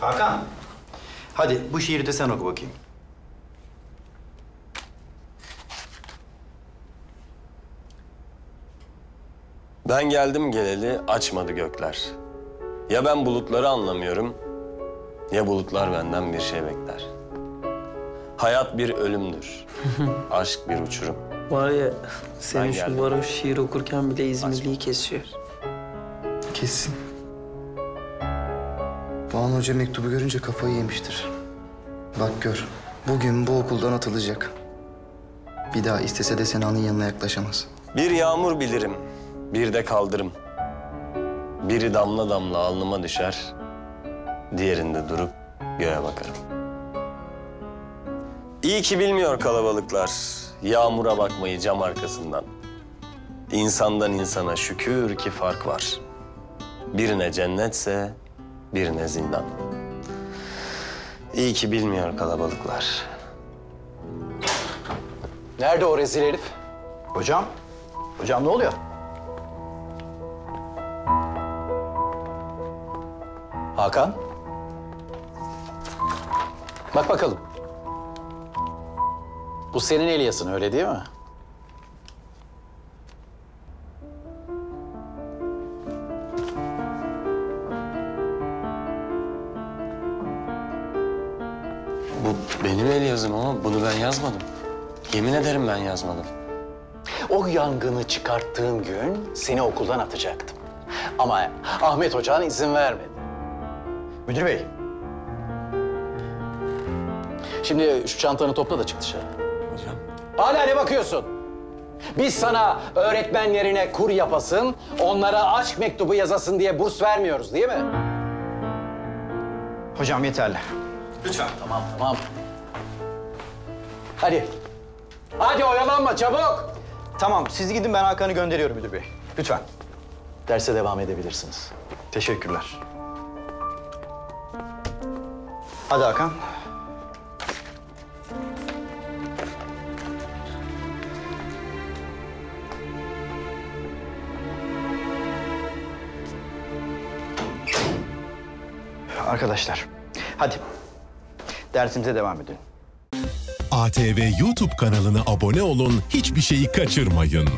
Hakan. Hadi bu şiiri de sen oku bakayım. Ben geldim geleli açmadı gökler. Ya ben bulutları anlamıyorum, ya bulutlar benden bir şey bekler. Hayat bir ölümdür, aşk bir uçurum. Var ya, senin şu varoş şiir okurken bile İzmirli'yi kesiyor. Kesin. Doğan Hoca mektubu görünce kafayı yemiştir. Bak gör, bugün bu okuldan atılacak. Bir daha istese de Sena'nın yanına yaklaşamaz. Bir yağmur bilirim, bir de kaldırım. Biri damla damla alnıma düşer, diğerinde durup göğe bakarım. İyi ki bilmiyor kalabalıklar yağmura bakmayı cam arkasından. İnsandan insana şükür ki fark var. Birine cennetse, birine zindan. İyi ki bilmiyor kalabalıklar. Nerede o rezil herif? Hocam, hocam ne oluyor? Hakan. Bak bakalım. Bu senin Elias'ın, öyle değil mi? Bu benim Elias'ım ama bunu ben yazmadım. Yemin ederim ben yazmadım. O yangını çıkarttığın gün seni okuldan atacaktım. Ama Ahmet Hoca'nın izin vermedi. Müdür Bey. Şimdi şu çantanı topla da çık dışarı. Hocam. Hala ne bakıyorsun? Biz sana öğretmenlerine kur yapasın, onlara aşk mektubu yazasın diye burs vermiyoruz değil mi? Hocam yeterli. Lütfen. Tamam, tamam. Hadi. Hadi oyalanma çabuk. Tamam, siz gidin ben Hakan'ı gönderiyorum Müdür Bey. Lütfen. Derse devam edebilirsiniz. Teşekkürler. Hadi Hakan. Arkadaşlar, hadi dersimize devam edelim. ATV YouTube kanalına abone olun, hiçbir şeyi kaçırmayın.